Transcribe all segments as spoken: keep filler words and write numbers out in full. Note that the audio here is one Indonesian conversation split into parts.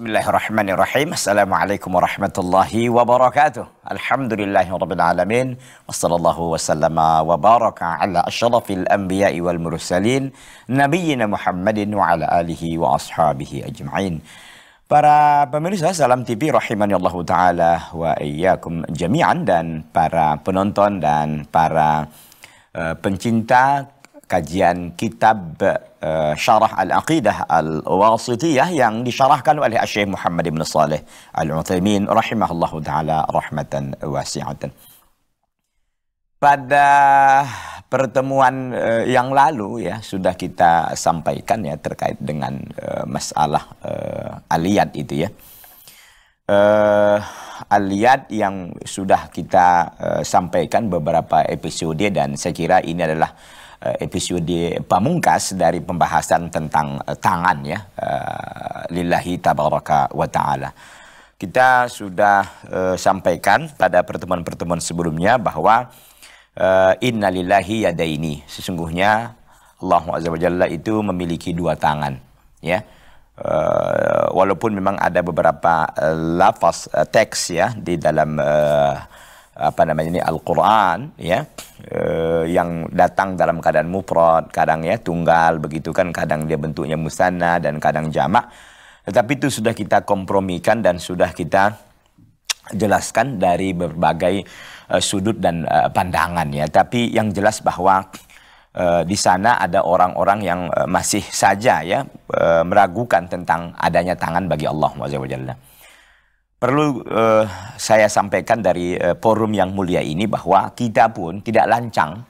Bismillahirrahmanirrahim. Assalamualaikum warahmatullahi wabarakatuh. Alhamdulillahirabbil alamin. Wassallallahu wasallama wa baraka ala asyrafil anbiya'i wal mursalin nabiyyina Muhammadin wa ala alihi wa ashabihi ajma'in. Para pemirsa Salam T V rahimanallahu taala wa iyyakum jami'an, dan para penonton dan para uh, pencinta kajian kitab uh, Syarah Al-Aqidah Al-Wasitiyah yang disyarahkan oleh Syekh Muhammad ibn Shalih Al Uthaimin rahimahullahu taala rahmatan wasi'atan. Pada pertemuan uh, yang lalu ya sudah kita sampaikan ya terkait dengan uh, masalah uh, aliyat itu ya. Uh, aliyat yang sudah kita uh, sampaikan beberapa episode, dan saya kira ini adalah episode pamungkas dari pembahasan tentang tangan ya, uh, lillahi tabaraka wa ta'ala. Kita sudah uh, sampaikan pada pertemuan-pertemuan sebelumnya bahwa uh, inna lillahi yadaini, sesungguhnya Allah azza wa jalla itu memiliki dua tangan ya. Uh, walaupun memang ada beberapa uh, lafaz uh, teks ya di dalam uh, apa namanya ini Al-Qur'an ya, eh, yang datang dalam keadaan mufrad, kadang ya tunggal begitu kan, kadang dia bentuknya musanna dan kadang jamak. Tetapi itu sudah kita kompromikan dan sudah kita jelaskan dari berbagai eh, sudut dan eh, pandangan ya. Tapi yang jelas bahwa eh, di sana ada orang-orang yang eh, masih saja ya eh, meragukan tentang adanya tangan bagi Allah Subhanahu wa taala. Perlu uh, saya sampaikan dari uh, forum yang mulia ini bahwa kita pun tidak lancang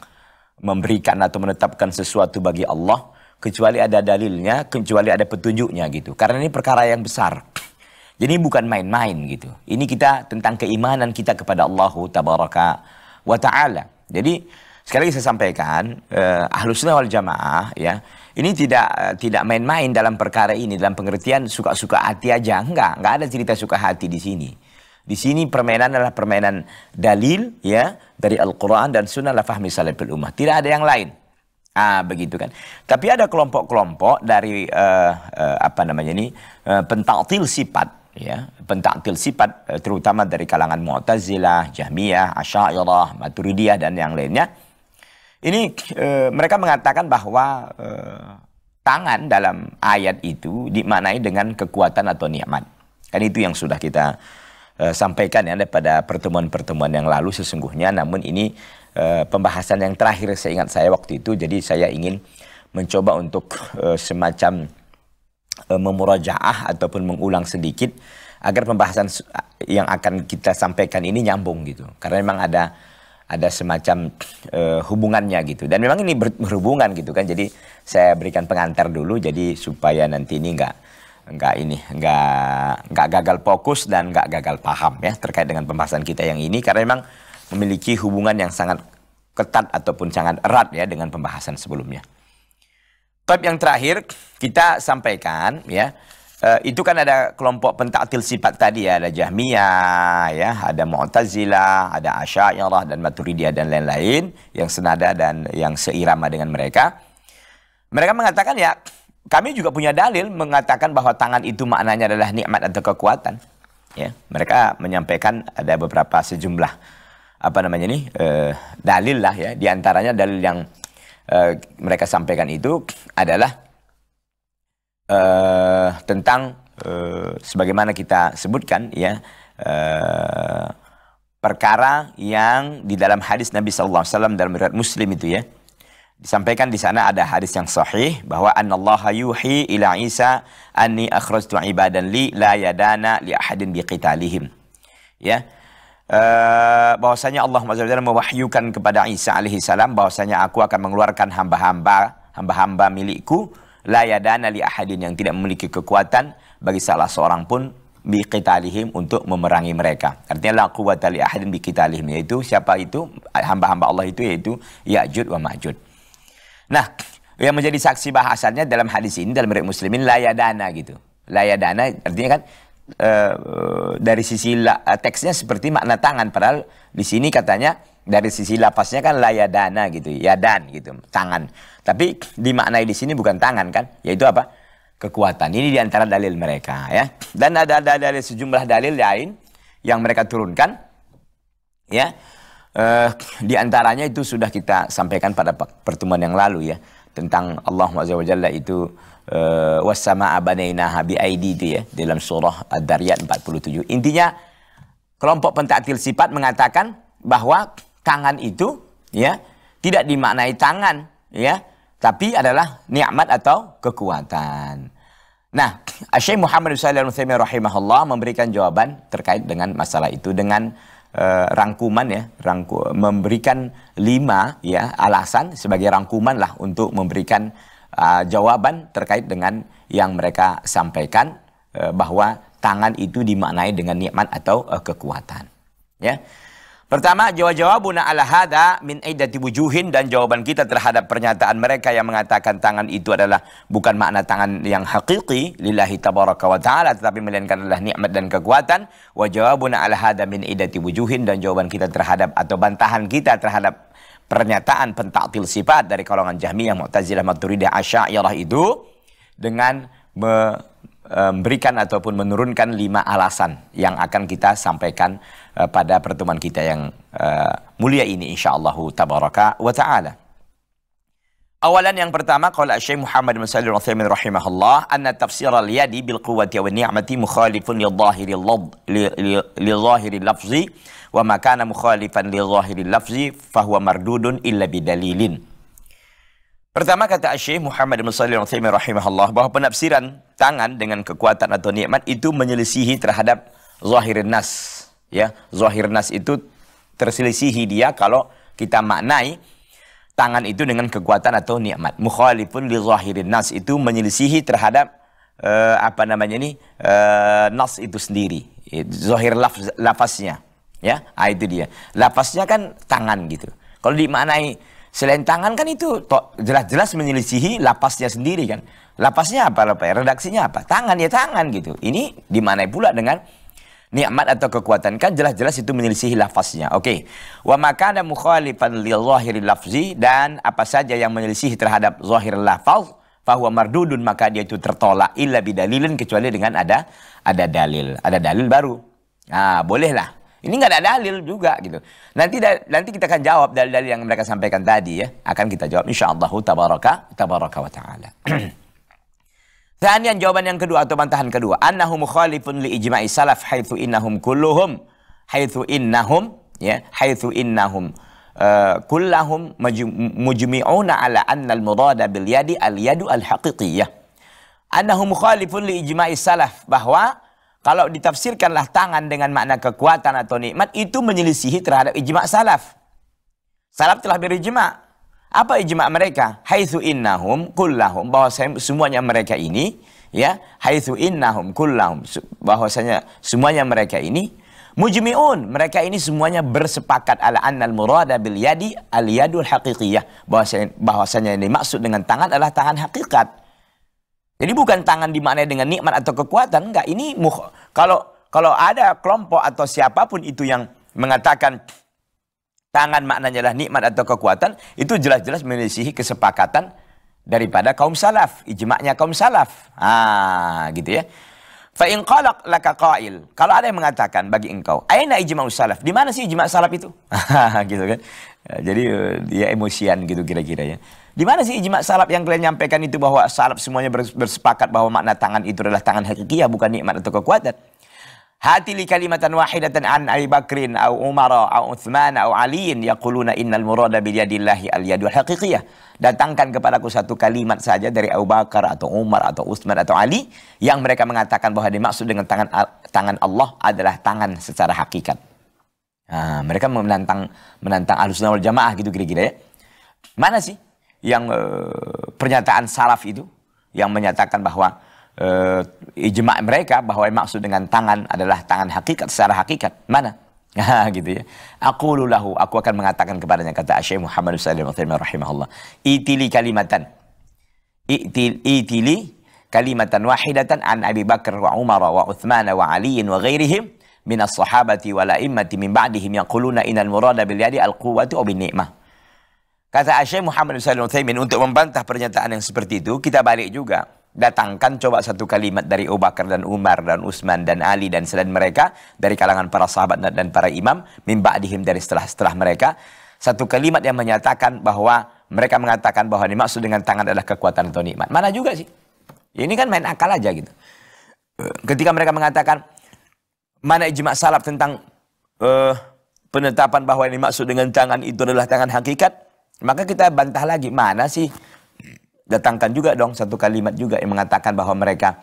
memberikan atau menetapkan sesuatu bagi Allah kecuali ada dalilnya, kecuali ada petunjuknya gitu. Karena ini perkara yang besar. Jadi bukan main-main gitu. Ini kita tentang keimanan kita kepada Allahu Tabaraka wa Ta'ala. Jadi sekali lagi saya sampaikan, uh, Ahlus Sunnah wal Jamaah ya, ini tidak tidak main-main dalam perkara ini, dalam pengertian suka-suka hati aja. Enggak, enggak ada cerita suka hati di sini. Di sini permainan adalah permainan dalil ya dari Al-Qur'an dan Sunnah la fahmi salafil ummah. Tidak ada yang lain. Ah, begitu kan. Tapi ada kelompok-kelompok dari uh, uh, apa namanya ini uh, pentaktil sifat ya, pentaktil sifat uh, terutama dari kalangan Mu'tazilah, Jahmiyah, Asy'ariyah, Maturidiyah dan yang lainnya. Ini e, mereka mengatakan bahwa e, tangan dalam ayat itu dimaknai dengan kekuatan atau nikmat. Kan itu yang sudah kita e, sampaikan ya pada pertemuan-pertemuan yang lalu sesungguhnya. Namun ini e, pembahasan yang terakhir seingat saya waktu itu. Jadi saya ingin mencoba untuk e, semacam e, memurajaah ataupun mengulang sedikit agar pembahasan yang akan kita sampaikan ini nyambung gitu. Karena memang ada ada semacam uh, hubungannya gitu, dan memang ini berhubungan gitu kan. Jadi saya berikan pengantar dulu, jadi supaya nanti ini nggak nggak ini nggak nggak gagal fokus dan nggak gagal paham ya terkait dengan pembahasan kita yang ini, karena memang memiliki hubungan yang sangat ketat ataupun sangat erat ya dengan pembahasan sebelumnya. Tapi yang terakhir kita sampaikan ya, Uh, itu kan ada kelompok pentaktil sifat tadi ya, ada Jahmiyah ya, ada Mu'tazilah, ada Asy'ariyah dan Maturidiyah dan lain-lain yang senada dan yang seirama dengan mereka. Mereka mengatakan ya, kami juga punya dalil mengatakan bahwa tangan itu maknanya adalah nikmat atau kekuatan. Ya, mereka menyampaikan ada beberapa sejumlah apa namanya ini uh, dalil lah ya, diantaranya dalil yang uh, mereka sampaikan itu adalah Uh, tentang uh, sebagaimana kita sebutkan ya, uh, perkara yang di dalam hadis Nabi Sallallahu Alaihi Wasallam dalam riwayat Muslim itu ya, disampaikan di sana ada hadis yang sahih bahwa anallaha yuhi ila Isa anni akhrajtu ibadan li la yadana li ahadin biqitalihim ya, uh, bahwasanya Allah Subhanahu wa taala mewahyukan kepada Isa Alaihi Salam bahwasanya aku akan mengeluarkan hamba-hamba hamba-hamba milikku la yadana li ahadin, yang tidak memiliki kekuatan bagi salah seorang pun biqitalihim, untuk memerangi mereka. Artinya la quwwata li ahadin biqitalihim, yaitu siapa itu hamba-hamba Allah itu yaitu Ya'jud wa Ma'jud. Nah, yang menjadi saksi bahasannya dalam hadis ini dalam riwayat Muslimin la yadana gitu. La yadana artinya kan uh, dari sisi la, uh, teksnya seperti makna tangan, padahal di sini katanya dari sisi lapasnya kan layadana gitu, yadan gitu, tangan. Tapi dimaknai di sini bukan tangan kan, yaitu apa? kekuatan. Ini diantara dalil mereka, ya. Dan ada, ada, ada sejumlah dalil lain yang mereka turunkan, ya. Eh, diantaranya itu sudah kita sampaikan pada pertemuan yang lalu, ya, tentang Allah Subhanahu itu eh, wasama abanainaha biaidi itu, ya, dalam surah Adz-Dzariyat empat puluh tujuh. Intinya kelompok pentaktil sifat mengatakan bahwa tangan itu, ya, tidak dimaknai tangan, ya, tapi adalah nikmat atau kekuatan. Nah, Syekh Muhammad ibn Shalih Al Uthaimin rahimahullah memberikan jawaban terkait dengan masalah itu dengan Uh, rangkuman, ya, rangku, memberikan lima, ya, alasan sebagai rangkuman lah untuk memberikan uh, jawaban terkait dengan yang mereka sampaikan uh, bahwa tangan itu dimaknai dengan nikmat atau uh, kekuatan, ya. Pertama, jawab-jawabuna ala hadza min iddati wujuhin, dan jawaban kita terhadap pernyataan mereka yang mengatakan tangan itu adalah bukan makna tangan yang hakiki lillahi tabaraka wa ta'ala, tetapi melainkan adalah nikmat dan kekuatan. Wa jawabuna ala hadza min iddati wujuhin, dan jawaban kita terhadap atau bantahan kita terhadap pernyataan pentaktil sifat dari kalangan Jahmiyah, Mu'tazilah, Maturidiyah, Asy'ariyah itu dengan memberikan ataupun menurunkan lima alasan yang akan kita sampaikan uh, pada pertemuan kita yang uh, mulia ini, insya Allahu Tabaraka Wa Ta'ala. Awalan, yang pertama, qala Syekh Muhammad ibn Shalih Al Uthaimin rahimahullah, anna tafsir al-yadi bil quwwati wa ni'mati mukhalifun li dhahiri li dhahiri lafzi, wa ma kana mukhalifan li dhahiri lafzi fa huwa mardudun illa bidalilin. Pertama, kata Syekh Muhammad ibn Shalih Al Uthaimin rahimahullah, bahwa penafsiran tangan dengan kekuatan atau nikmat itu menyelisihi terhadap zahirin nas, ya. Zahir nas itu terselisihi dia kalau kita maknai tangan itu dengan kekuatan atau nikmat. Mukhalifun li zahirin nas itu menyelisihi terhadap uh, apa namanya ini uh, nas itu sendiri, zahir lafaz, lafaznya, ya. Ah, itu dia. Lafaznya kan tangan gitu. Kalau dimaknai selain tangan kan itu jelas-jelas menyelisihi lapasnya sendiri kan. Lapasnya apa, lapasnya, redaksinya apa? Tangan, ya tangan gitu. Ini dimanai pula dengan nikmat atau kekuatan, kan jelas-jelas itu menyelisihi lapasnya. Oke. Wa makana mukhalifan li zahiril lafzi, dan apa saja yang menyelisihi terhadap zahir lafaz bahwa mardudun, maka dia itu tertolak illa bidalilin, kecuali dengan ada ada dalil. Ada dalil baru. Ah, bolehlah. Ini nggak ada dalil juga gitu. Nanti da, nanti kita akan jawab dalil-dalil yang mereka sampaikan tadi, ya. Akan kita jawab insyaallah tabaraka tabaraka wa taala. Kemudian jawaban yang kedua atau bantahan kedua, annahum mukhalifun li ijma'i salaf haitsu innahum kulluhum haitsu innahum ya haitsu innahum uh, kulluhum mujmi'una ala anna al-murada bil yadi al-yadu al-haqiqiyah. Annahum mukhalifun li ijma'i salaf, bahwa kalau ditafsirkanlah tangan dengan makna kekuatan atau nikmat, itu menyelisihi terhadap ijma' salaf. Salaf telah berijma'. Apa ijma' mereka? Haitsu innahum kullahum, bahwa semuanya mereka ini, ya, haitsu innahum kullahum, bahwasanya semuanya mereka ini mujmi'un, mereka ini semuanya bersepakat ala annal murada bil yadi al yadul haqiqiyah, bahwasanya bahwasanya yang dimaksud dengan tangan adalah tangan hakikat. Jadi bukan tangan dimaknai dengan nikmat atau kekuatan, enggak. Ini muh, kalau kalau ada kelompok atau siapapun itu yang mengatakan tangan maknanya adalah nikmat atau kekuatan, itu jelas-jelas menyelisihi kesepakatan daripada kaum salaf, ijma'nya kaum salaf. Ah, gitu ya. Fa in qala laka qail, kalau ada yang mengatakan bagi engkau, aina ijma'us salaf, di mana sih ijma' salaf itu? Gitu kan. Jadi dia emosian gitu kira-kira, ya. Di mana sih ijma' salaf yang kalian nyampaikan itu, bahwa salaf semuanya bersepakat bahwa makna tangan itu adalah tangan hakikiyah, bukan nikmat atau kekuatan? Hati li kalimatan wahidatan an Abi Bakrin aw Umar aw Utsman aw Ali yaquluna innal murada bi yadillahi al yadul haqiqiyah. Datangkan kepadaku satu kalimat saja dari Abu Bakar atau Umar atau Utsman atau Ali yang mereka mengatakan bahwa dimaksud dengan tangan tangan Allah adalah tangan secara hakikat. Nah, mereka menantang menantang Ahlussunnah wal Jamaah gitu kira-kira, ya. Mana sih yang eh, pernyataan salaf itu yang menyatakan bahwa eh, ijma' mereka bahwa yang maksud dengan tangan adalah tangan hakikat secara hakikat? Mana? Gitu ya. Aqulu lahu, aku akan mengatakan kepadanya, kata Syekh Muhammad sallallahu alaihi wasallam rahimahullah, itili kalimatan itil itili kalimatan wahidatan an Abi Bakar wa Umar wa Utsman wa Ali wa ghairihim min as-sahabati wal a'immati min ba'dihim yaquluna innal murada bil yadi al quwwati wa bin ni'mah. Kata Syekh Muhammad ibn Shalih Al Uthaimin, untuk membantah pernyataan yang seperti itu, kita balik juga Datangkan coba satu kalimat dari Abu Bakar dan Umar dan Utsman dan Ali dan selain mereka, dari kalangan para sahabat dan para imam, min ba'dihim, dari setelah-setelah mereka, satu kalimat yang menyatakan bahwa mereka mengatakan bahwa dimaksud dengan tangan adalah kekuatan atau nikmat. Mana juga sih? Ini kan main akal aja gitu. Ketika mereka mengatakan, mana ijma' salaf tentang uh, penetapan bahwa yang dimaksud dengan tangan itu adalah tangan hakikat, maka kita bantah lagi, mana sih? Datangkan juga dong satu kalimat juga yang mengatakan bahwa mereka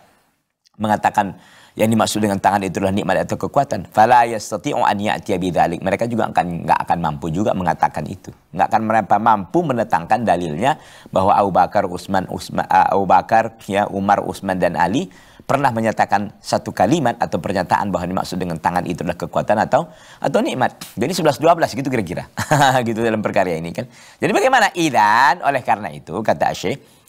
mengatakan yang dimaksud dengan tangan itu adalah nikmat atau kekuatan. Fala yastati'u an ya'tiya bidzalik. Mereka juga akan nggak akan mampu juga mengatakan itu. Nggak akan mereka mampu menetangkan dalilnya bahwa Abu Bakar, Utsman, Utsman, Abu Bakar, ya Umar, Utsman dan Ali pernah menyatakan satu kalimat atau pernyataan bahwa dimaksud dengan tangan itu adalah kekuatan atau atau nikmat. Jadi sebelas dua belas gitu kira-kira. Gitu dalam perkara ini kan. Jadi bagaimana? Idan oleh karena itu kata Syekh,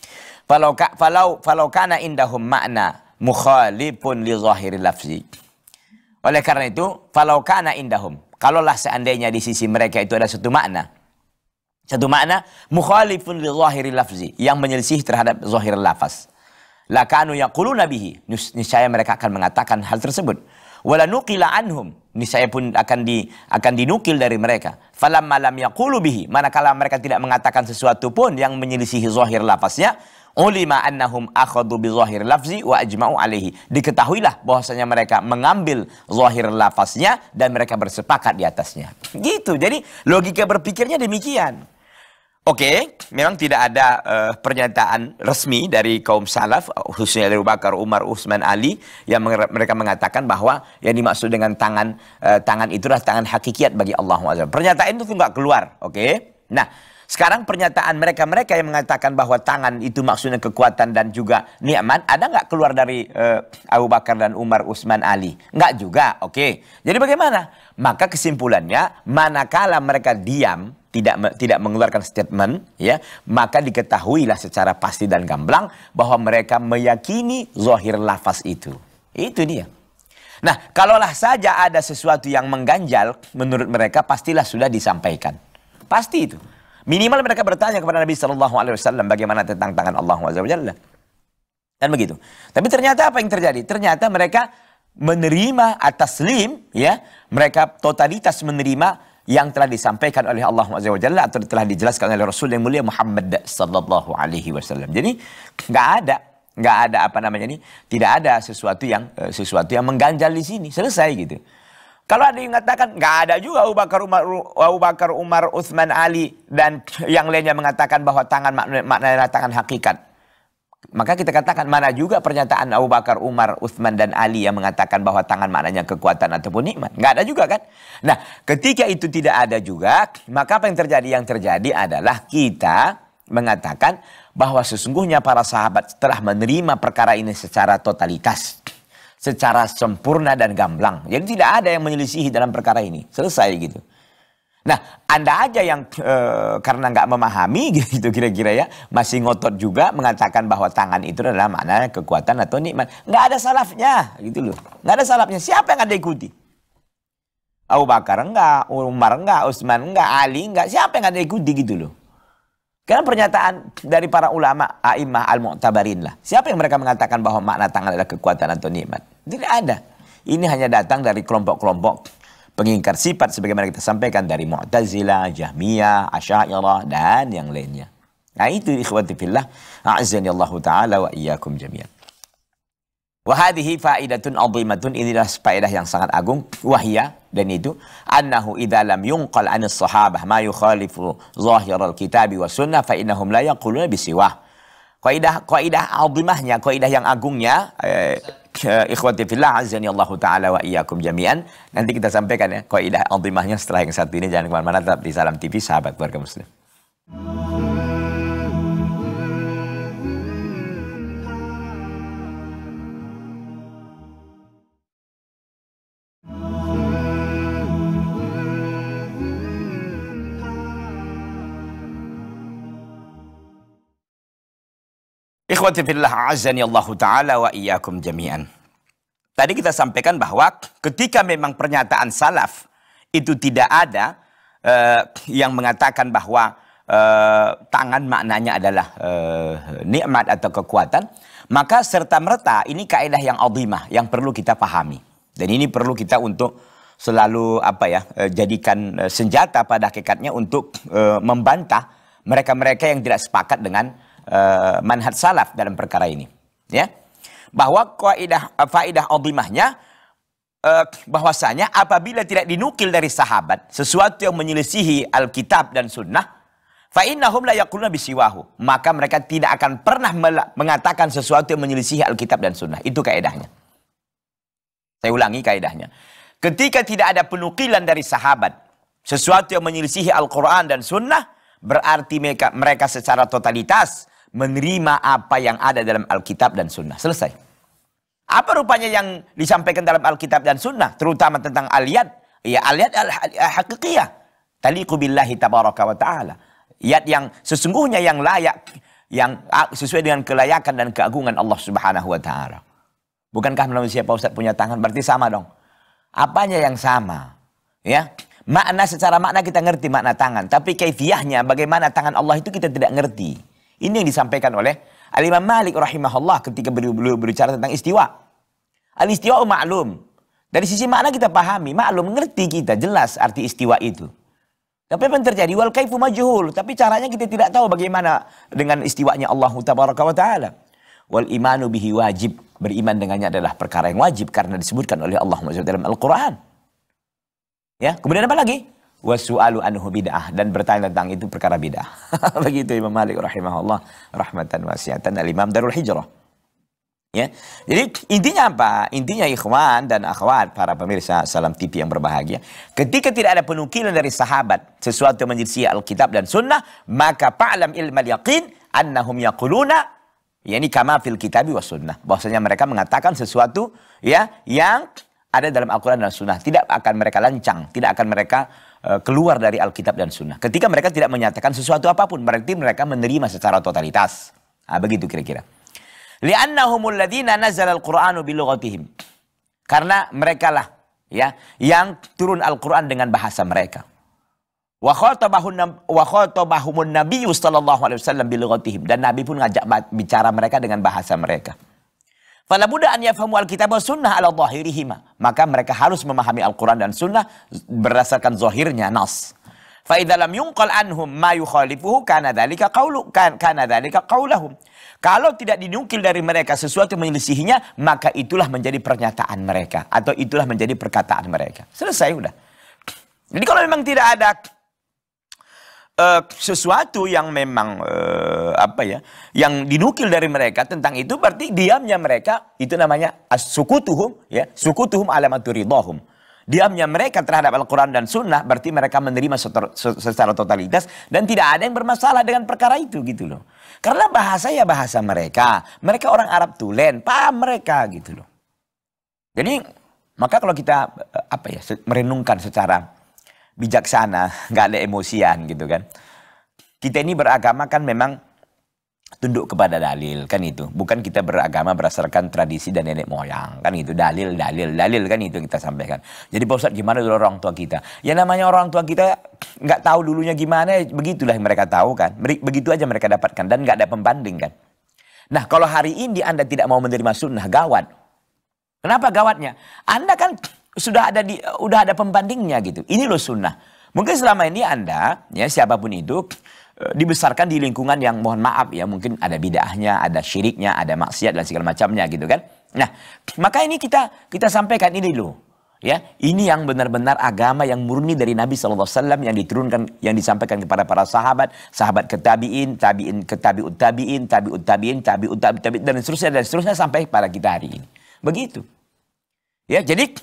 Falau ka, falau falau kana indahum makna mukhalifun li zahiri lafzi. Oleh karena itu, falau kana indahum, kalaulah seandainya di sisi mereka itu ada satu makna, satu makna mukhalifun li zahiri lafzi, yang menyelisih terhadap zahir lafaz, la kanu yaquluna bihi, niscaya mereka akan mengatakan hal tersebut. Wala nuqila anhum, niscaya pun akan di akan dinukil dari mereka. Falam malam yaqulu bihi, manakala mereka tidak mengatakan sesuatu pun yang menyelisihi zahir lafaznya, ulima annahum akhadhu bi zahir lafzi wa ajma'u alaihi. Diketahuilah bahwasanya mereka mengambil zahir lafaznya dan mereka bersepakat di atasnya. Gitu. Jadi logika berpikirnya demikian. Oke, memang tidak ada uh, pernyataan resmi dari kaum salaf, khususnya dari Abu Bakar, Umar, Utsman, Ali, yang mereka mengatakan bahwa yang dimaksud dengan tangan uh, tangan itulah tangan hakikiat bagi Allah. Pernyataan itu nggak keluar. Oke. Nah, sekarang pernyataan mereka-mereka yang mengatakan bahwa tangan itu maksudnya kekuatan dan juga nikmat, ada nggak keluar dari uh, Abu Bakar dan Umar, Utsman, Ali? Nggak juga, oke. Okay. Jadi bagaimana? Maka kesimpulannya, manakala mereka diam, tidak tidak mengeluarkan statement, ya, maka diketahuilah secara pasti dan gamblang bahwa mereka meyakini zahir lafaz itu. Itu dia. Nah, kalaulah saja ada sesuatu yang mengganjal, menurut mereka pastilah sudah disampaikan. Pasti itu. Minimal mereka bertanya kepada Nabi Sallallahu Alaihi Wasallam bagaimana tentang tangan Allah Subhanahu wa taala. Dan begitu. Tapi ternyata apa yang terjadi? Ternyata mereka menerima at-taslim, ya, mereka totalitas menerima yang telah disampaikan oleh Allah Subhanahu wa taala atau telah dijelaskan oleh Rasul yang mulia Muhammad Sallallahu Alaihi Wasallam. Jadi nggak ada, nggak ada apa namanya ini, tidak ada sesuatu yang sesuatu yang mengganjal di sini. Selesai gitu. Kalau ada yang mengatakan, nggak ada juga Abu Bakar, Umar, Abu Bakar, Umar, Utsman, Ali, dan yang lainnya mengatakan bahwa tangan maknanya tangan hakikat. Maka kita katakan, mana juga pernyataan Abu Bakar, Umar, Utsman, dan Ali yang mengatakan bahwa tangan maknanya kekuatan ataupun nikmat. Nggak ada juga kan? Nah, ketika itu tidak ada juga, maka apa yang terjadi? Yang terjadi adalah kita mengatakan bahwa sesungguhnya para sahabat telah menerima perkara ini secara totalitas, secara sempurna dan gamblang. Jadi tidak ada yang menyelisihi dalam perkara ini. Selesai gitu. Nah, Anda aja yang e, karena nggak memahami gitu kira-kira ya, masih ngotot juga mengatakan bahwa tangan itu adalah maknanya kekuatan atau nikmat. Nggak ada salafnya gitu loh. Nggak ada salafnya. Siapa yang Anda ikuti? Abu Bakar enggak, Umar enggak, Utsman enggak, Ali enggak. Siapa yang Anda ikuti gitu loh? Karena pernyataan dari para ulama a'immah al-mu'tabarin lah. Siapa yang mereka mengatakan bahwa makna tangan adalah kekuatan atau nikmat? Tidak ada. Ini hanya datang dari kelompok-kelompok pengingkar sifat sebagaimana kita sampaikan dari Mu'tazilah, Jahmiyah, Asy'ariyah dan yang lainnya. Nah, itu ikhwati fillah, a'azzani Allahu taala wa iyyakum jami'an. Wa hadhihi fa'idatun 'azimatun, inilah faedah yang sangat agung, wahia, dan itu annahu idza lam yunqal anis sahabah ma yukhalifu zahiral kitabi was sunnah fa innahum la yaquluna bisiwah. Kaidah kaidah azimahnya, kaidah yang agungnya, eh, ikhwati fillah azani Allahu taala wa iyyakum jami'an. Nanti kita sampaikan ya kaidah azimahnya setelah yang satu ini. Jangan kemana-mana, tetap di Salam T V, sahabat keluarga muslim. Ikhwati fillah azani Allahu taala wa iyyakum jami'an. Tadi kita sampaikan bahwa ketika memang pernyataan salaf itu tidak ada uh, yang mengatakan bahwa uh, tangan maknanya adalah uh, nikmat atau kekuatan, Maka serta-merta ini kaidah yang azimah yang perlu kita pahami. Dan ini perlu kita untuk selalu apa ya jadikan senjata pada hakikatnya untuk uh, membantah mereka-mereka yang tidak sepakat dengan uh, manhaj salaf dalam perkara ini. Ya, bahwa kaidah faidah azimahnya uh, bahwasanya apabila tidak dinukil dari sahabat sesuatu yang menyelisihi Alkitab dan Sunnah, fa'innahum la yaquluna bisiwahu, maka mereka tidak akan pernah mengatakan sesuatu yang menyelisihi Alkitab dan Sunnah. Itu kaidahnya. Saya ulangi kaidahnya. Ketika tidak ada penukilan dari sahabat sesuatu yang menyelisihi Al-Quran dan Sunnah, berarti mereka, mereka secara totalitas menerima apa yang ada dalam Alkitab dan Sunnah. Selesai. Apa rupanya yang disampaikan dalam Alkitab dan Sunnah, terutama tentang aliyat? Ya, aliyat al-haqiqiyah, taliqu billahi tabaraka wa ta'ala, ayat yang sesungguhnya yang layak, yang sesuai dengan kelayakan dan keagungan Allah Subhanahu wa taala. Bukankah manusia, Pak Ustaz, punya tangan? Berarti sama dong. Apanya yang sama? Ya, makna secara makna kita ngerti makna tangan, tapi kaifiyahnya bagaimana tangan Allah itu kita tidak ngerti. Ini yang disampaikan oleh Al-Imam Malik rahimahullah ketika beliau berbicara tentang istiwa. Al-istiwa maklum. Dari sisi makna kita pahami, maklum, ngerti kita, jelas arti istiwa itu. Tapi apa yang terjadi? Wal kaifu majhul, tapi caranya kita tidak tahu bagaimana dengan istiwanya Allahu Tabaraka Wa Ta'ala. Wal imanu bihi wajib, beriman dengannya adalah perkara yang wajib karena disebutkan oleh Allah dalam Al-Qur'an. Ya, kemudian apa lagi? Wasu'alu anhu bid'ah, dan bertanya tentang itu perkara bid'ah. Begitu Imam Malik rahimahullah, rahmatan wasiatan al-Imam Darul Hijrah. Ya. Jadi intinya apa? Intinya ikhwan dan akhwat para pemirsa Salam T V yang berbahagia, ketika tidak ada penukilan dari sahabat sesuatu yang menyelisih Alkitab dan Sunnah, maka fa'lam ilmal yaqin annahum yaquluna, yakni kama fil kitabi was sunnah, bahwasanya mereka mengatakan sesuatu ya yang ada dalam Al-Qur'an dan Sunnah. Tidak akan mereka lancang, tidak akan mereka uh, keluar dari Alkitab dan Sunnah. Ketika mereka tidak menyatakan sesuatu apapun, berarti mereka menerima secara totalitas. Nah, begitu kira-kira. Li'annahumul ladzina nazala al-Qur'anu bi lughatihim. Karena merekalah ya yang turun Al-Qur'an dengan bahasa mereka. Wa khatabahumun nabiyyu sallallahu alaihi wasallam bil lughatihim, dan Nabi pun ngajak bicara mereka dengan bahasa mereka. Fala budda an yafhamu al-kitab was sunnah ala dhahirihima, maka mereka harus memahami Al-Qur'an dan Sunnah berdasarkan zahirnya nas. Fa idza lam yunqal anhum ma yukhalifuhu kana dzalika qaulu kana dzalika qauluhum. Kalau tidak dinukil dari mereka sesuatu yang menyelisihinya, maka itulah menjadi pernyataan mereka atau itulah menjadi perkataan mereka. Selesai, udah. Jadi kalau memang tidak ada Uh, sesuatu yang memang uh, apa ya yang dinukil dari mereka tentang itu, berarti diamnya mereka itu namanya as-sukutuhum, ya, sukutuhum alamatu ridhahum. Diamnya mereka terhadap Al-Qur'an dan Sunnah berarti mereka menerima secara totalitas dan tidak ada yang bermasalah dengan perkara itu, gitu loh. Karena bahasa ya bahasa mereka. Mereka orang Arab tulen, paham mereka, gitu loh. Jadi maka kalau kita uh, apa ya merenungkan secara bijaksana, nggak ada emosian gitu kan. Kita ini beragama kan memang tunduk kepada dalil kan itu. Bukan kita beragama berdasarkan tradisi dan nenek moyang kan itu. Dalil, dalil, dalil kan itu yang kita sampaikan. Jadi Pak Ustadz, gimana dulu orang tua kita? Ya namanya orang tua kita nggak tahu dulunya gimana, begitulah yang mereka tahu kan. Begitu aja mereka dapatkan dan nggak ada pembanding kan. Nah kalau hari ini Anda tidak mau menerima sunnah, gawat. Kenapa gawatnya? Anda kan sudah ada di, udah ada pembandingnya gitu. Ini loh sunnah. Mungkin selama ini Anda, ya siapapun itu, dibesarkan di lingkungan yang mohon maaf ya, mungkin ada bid'ahnya, ada syiriknya, ada maksiat dan segala macamnya gitu kan. Nah, maka ini kita kita sampaikan ini loh. Ya, ini yang benar-benar agama yang murni dari Nabi Sallallahu Alaihi Wasallam yang diturunkan, yang disampaikan kepada para sahabat, sahabat ketabiin, tabiin ketabiut tabiin, tabiut tabiin, tabiut tabiin dan seterusnya dan seterusnya sampai pada kita hari ini. Begitu. Ya, jadi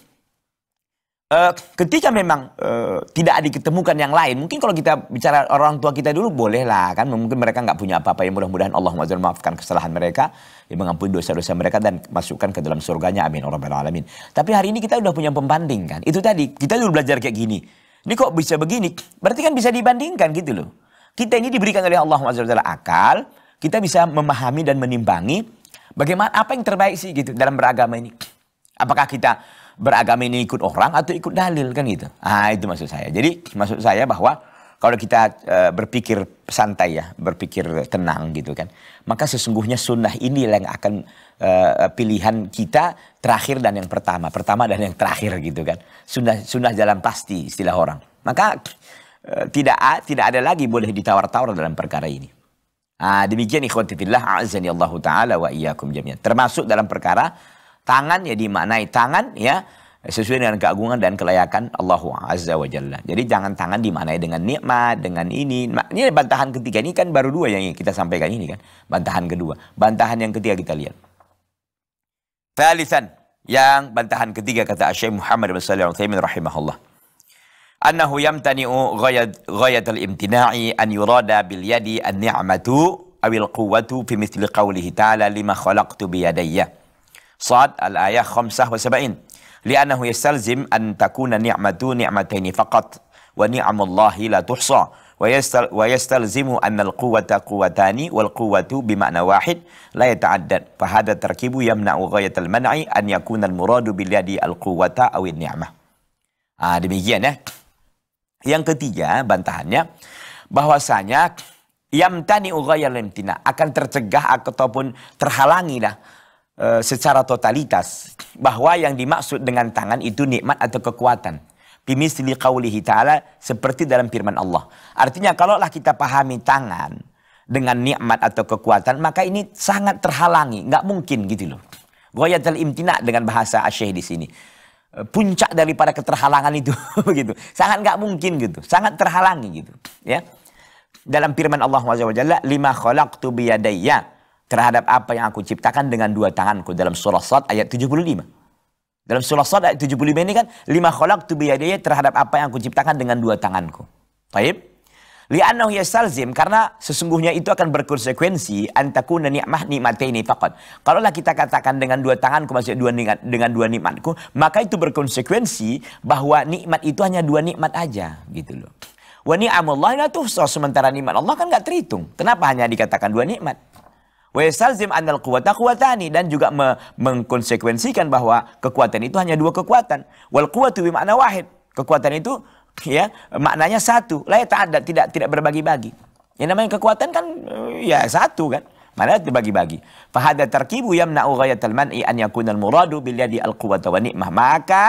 Uh, ketika memang uh, tidak diketemukan yang lain, mungkin kalau kita bicara orang tua kita dulu bolehlah kan, mungkin mereka nggak punya apa-apa, ya mudah-mudahan Allah maafkan kesalahan mereka, ya mengampuni dosa-dosa mereka dan masukkan ke dalam surganya, amin rabbal alamin. Tapi hari ini kita udah punya pembanding kan, itu tadi kita dulu belajar kayak gini, ini kok bisa begini, berarti kan bisa dibandingkan gitu loh. Kita ini diberikan oleh Allah akal, kita bisa memahami dan menimbangi bagaimana apa yang terbaik sih gitu dalam beragama ini. Apakah kita beragama ini ikut orang atau ikut dalil kan gitu. Ah itu maksud saya. Jadi maksud saya bahwa kalau kita uh, berpikir santai ya, berpikir tenang gitu kan, maka sesungguhnya sunnah ini yang akan uh, pilihan kita terakhir dan yang pertama, pertama dan yang terakhir gitu kan. Sunnah, sunnah jalan pasti istilah orang. Maka uh, tidak tidak ada lagi boleh ditawar-tawar dalam perkara ini. Nah, demikian ikhwan fillah, a'azzani Allahu taala wa iyyakum jami'an. Termasuk dalam perkara tangan ya, dimaknai tangan ya sesuai dengan keagungan dan kelayakan Allahu Azza wa Jalla. Jadi jangan tangan dimaknai dengan nikmat, dengan ini. Ini bantahan ketiga ini kan baru dua yang kita sampaikan ini kan. Bantahan kedua. Bantahan yang ketiga kita lihat. Thalisan, yang bantahan ketiga kata Syekh Muhammad ibn Shalih Al Uthaimin rahimahullah. Annahu yamtani'u ghayat al-imtina'i an yurada bil yadi an-ni'matu awil quwwatu fi mithli qawlihi ta'ala lima khalaqtu biyadayya. Shad al-ayah khamsah wa sab'in. Li'annahu yastalzim an takuna ni'matu ni'mataini faqat wa ni'amullahi la tuhsa wa yastal wa yastalzimu anna al-quwwata quwwatani wal quwwatu bi ma'na wahid la yata'addad fa hadha tarkibu yamna'u ghayat al-man'i an yakuna al-muradu bil yadi al-quwwata aw an-ni'mah. Ah, demikian ya. Yang ketiga bantahannya bahwasanya yamtani'u ghayat al-imtina, akan tercegah ataupun terhalangi dah secara totalitas bahwa yang dimaksud dengan tangan itu nikmat atau kekuatan. Bimisli qaulihi ta'ala, seperti dalam firman Allah. Artinya kalaulah kita pahami tangan dengan nikmat atau kekuatan, maka ini sangat terhalangi, nggak mungkin gitu loh. Ghayatul imtina dengan bahasa Asy'ariyah di sini. Puncak daripada keterhalangan itu begitu. Sangat nggak mungkin gitu, sangat terhalangi gitu, ya. Dalam firman Allah Subhanahu wa taala, lima khalaqtu biyadayya, terhadap apa yang aku ciptakan dengan dua tanganku, dalam surah Shad ayat tujuh puluh lima. Dalam surah Shad ayat tujuh puluh lima ini kan lima khalaqtu biyadayya, terhadap apa yang aku ciptakan dengan dua tanganku. Baik. Li'annahu yasalzim, karena sesungguhnya itu akan berkonsekuensi antakuna ni'mah ni'mataini faqat. Kalaulah kita katakan dengan dua tanganku maksudnya dua nikmat, dengan dua nikmatku, maka itu berkonsekuensi bahwa nikmat itu hanya dua nikmat aja gitu loh. Wa ni'amullahi la tuhsa, sementara nikmat Allah kan nggak terhitung. Kenapa hanya dikatakan dua nikmat? Wa yasalzim annal quwwata quwwatani, dan juga me mengkonsekuensikan bahwa kekuatan itu hanya dua kekuatan. Wal quwwatu bi ma'na wahid, kekuatan itu ya maknanya satu. La ta'addad, tidak tidak berbagi-bagi. Yang namanya kekuatan kan ya satu kan. Mana dibagi-bagi. Fa hadza tarkibu yamna'u ghayatal man'i an yakuna al muradu bil yadi al quwwata wa ni'mah. Maka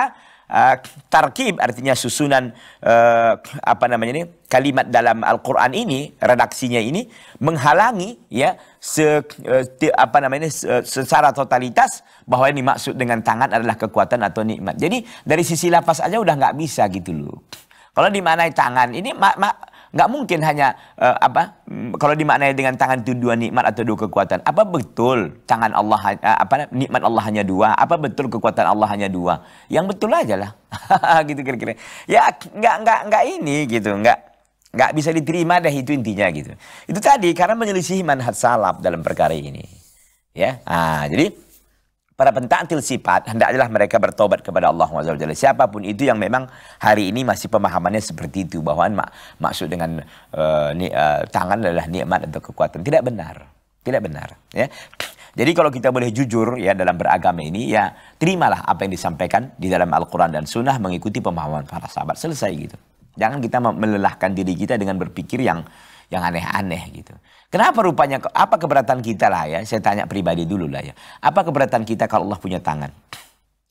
Uh, tarkib artinya susunan uh, apa namanya ini, kalimat dalam Al-Qur'an ini, redaksinya ini menghalangi ya se, uh, te, apa namanya se, secara totalitas bahwa yang dimaksud dengan tangan adalah kekuatan atau nikmat. Jadi dari sisi lafaz aja udah nggak bisa gitu loh. Kalau dimaknai tangan ini mak ma, nggak mungkin hanya uh, apa kalau dimaknai dengan tangan itu dua nikmat atau dua kekuatan. Apa betul tangan Allah uh, apa nikmat Allah hanya dua? Apa betul kekuatan Allah hanya dua? Yang betul aja lah. Gitu kira-kira. Ya nggak nggak nggak ini gitu, nggak nggak bisa diterima dah, itu intinya gitu. Itu tadi karena menyelisih manhaj salaf dalam perkara ini. Ya. Ah, jadi para pentaktil sifat, hendaklah mereka bertobat kepada Allah Subhanahu wa taala. Siapapun itu yang memang hari ini masih pemahamannya seperti itu, bahwa mak maksud dengan uh, ni, uh, tangan adalah nikmat atau kekuatan. Tidak benar, tidak benar. Ya. Jadi kalau kita boleh jujur ya dalam beragama ini, ya terimalah apa yang disampaikan di dalam Al-Quran dan Sunnah, mengikuti pemahaman para sahabat, selesai gitu. Jangan kita melelahkan diri kita dengan berpikir yang yang aneh-aneh gitu. Kenapa rupanya, apa keberatan kita lah ya, saya tanya pribadi dulu lah ya. Apa keberatan kita kalau Allah punya tangan?